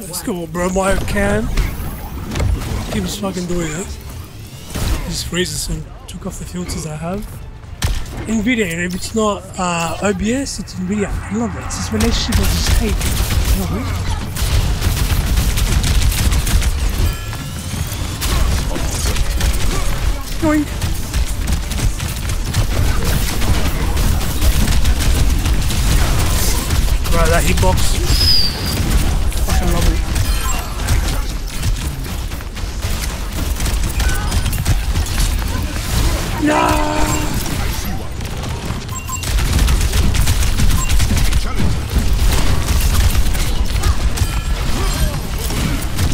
Let's go, bro. While I can. He was fucking doing it. He just raises and took off the filters I have. Nvidia, if it's not OBS, it's Nvidia. I love it. It's this relationship I just hate. I love it. Going. Right, that hitbox. Fucking love it. No!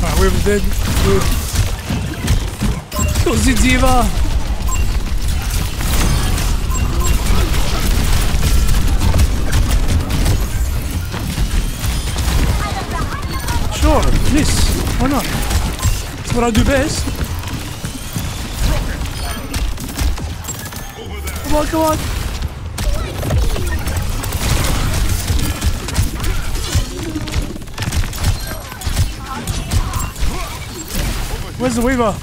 Alright, we're dead. Good. Così diva! Sure, please, why not? That's what I do best. Come on, come on! Where's the Weaver?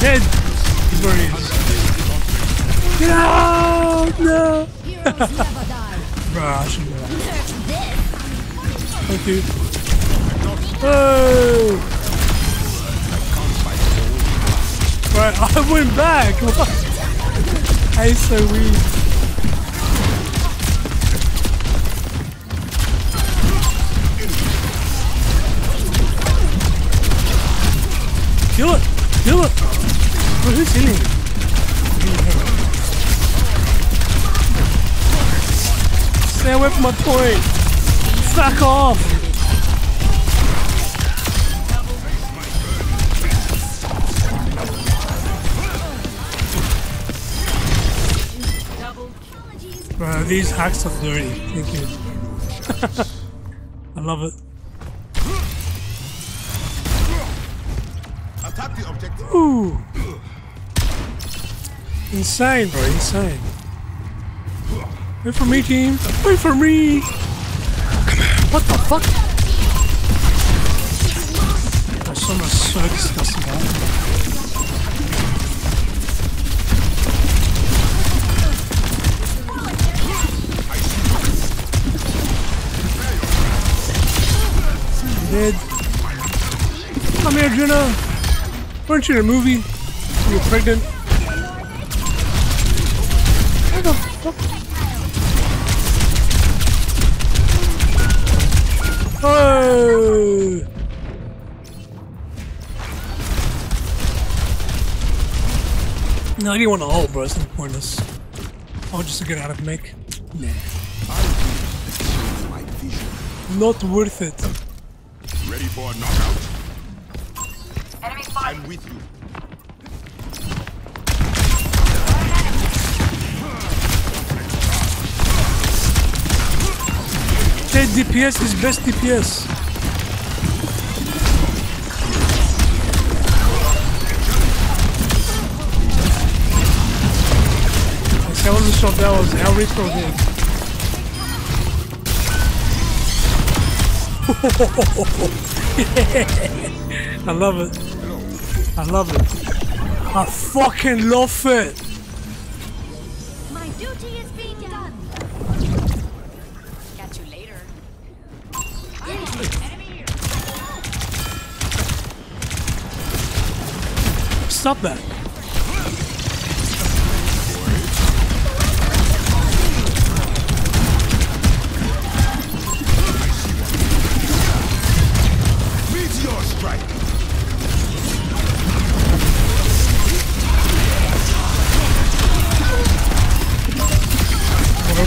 Dead! He's where he is. Get out! No! Bruh, I shouldn't do that. Thank you. Oh! Right, I went back! What? That is so weird. Kill it! Kill it! Bro, who's healing? Stay away from my point! Fuck off! Bro, these hacks are dirty. Thank you. I love it. Ooh! Insane, bro, insane. Wait for me, team. Wait for me. Come here. What the fuck? That song is so disgusting, man. Dead. Come here, Juno. Weren't you in a movie? You were pregnant. Oh! No, I didn't want to ult, bro. It's not pointless. I'll just get out of mech. Nah. Not worth it. Ready for a knockout? Enemy spotted. I'm with you. That DPS is best DPS. That was the shot that was how Reaper did. Yeah. I love it. I love it. I fucking love it. My duty is being done. Stop that. Meteor strike.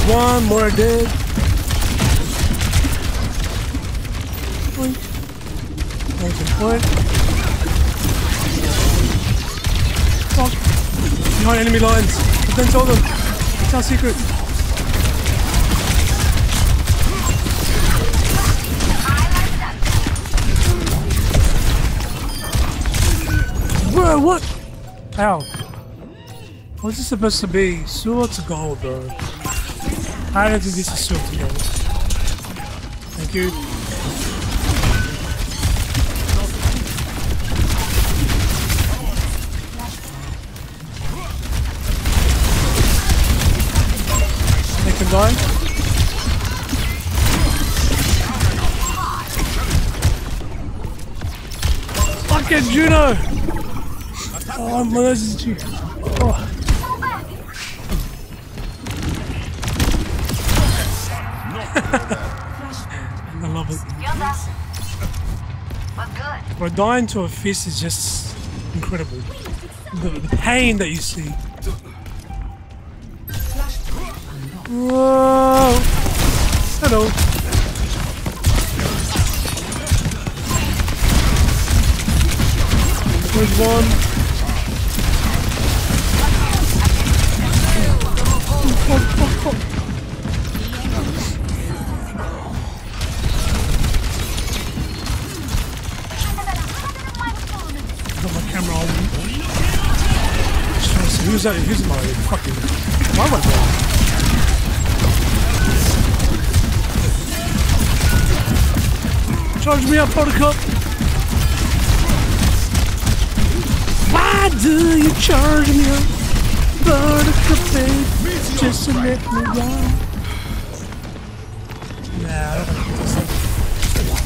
One more dead. Point. Behind enemy lines. But then tell them. It's our secret. Bro, what? Ow. What's this supposed to be? Sword to gold, bro. I don't think this is sword to gold. Thank dude. Make him die. Get Juno! Oh, I'm losing to you. Oh. I love it. But dying to a fist is just incredible. The pain that you see. Whoa! Hello. There's one. I got my camera on. Who's that? Who's my fucking... Why am I blind? Charge me up, Buttercup! Why do you charge me up, Buttercup, babe, just to make me laugh? Nah, I don't want to do this.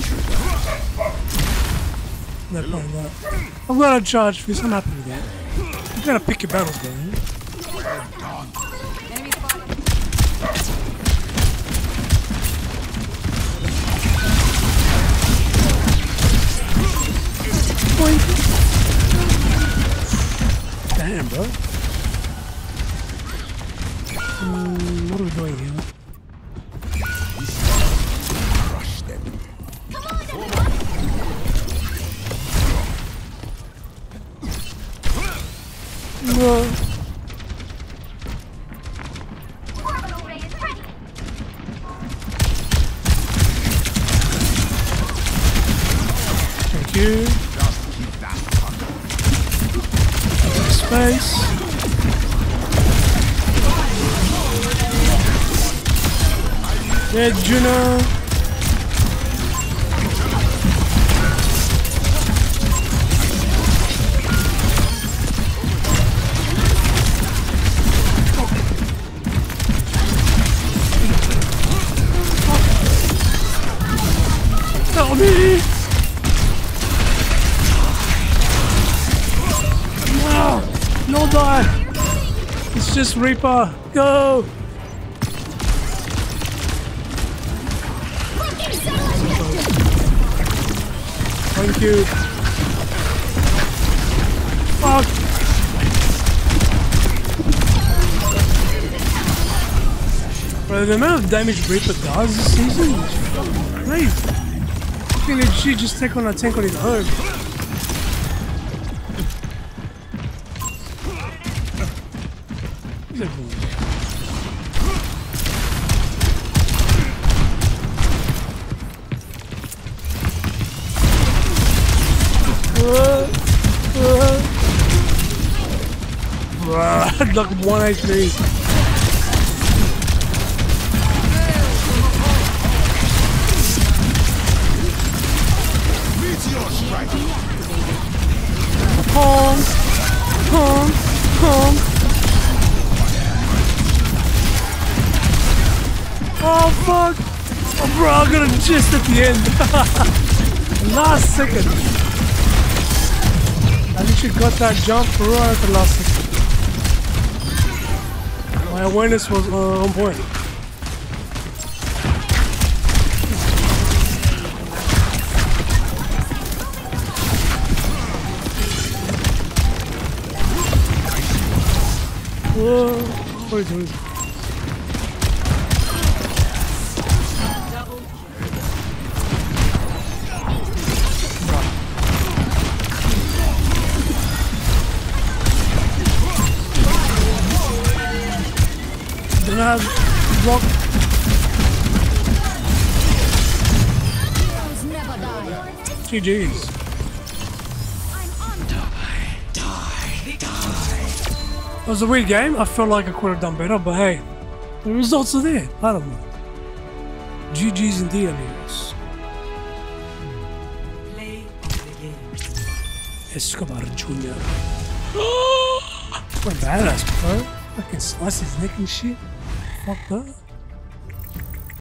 No problem with that. I'm gonna charge fist, I'm happy with that. You gotta pick your battles, man. Boink. Damn, bro. What are we doing here? Crush them. Come on, everyone. Orbital ray is ready. Thank you. Nice. Yeah, Juno. Help me. No die! It's just Reaper! Go! Thank you! Fuck! Bro, the amount of damage Reaper does this season is fucking crazy! I think she just take on a tank on his own. Like 1 HP. Honk, honk, honk. Oh fuck! Oh, bro, I got a gist at the end. Last second. I literally got that jump right at the last second. My awareness was on point. Whoa, what is this? Block. GG's. It was a weird game. I felt like I could have done better, but hey, the results are there. I don't know. GG's indeed, amigos. Escobar Jr. What a badass, bro. Fucking slice his neck and shit. Fuck that.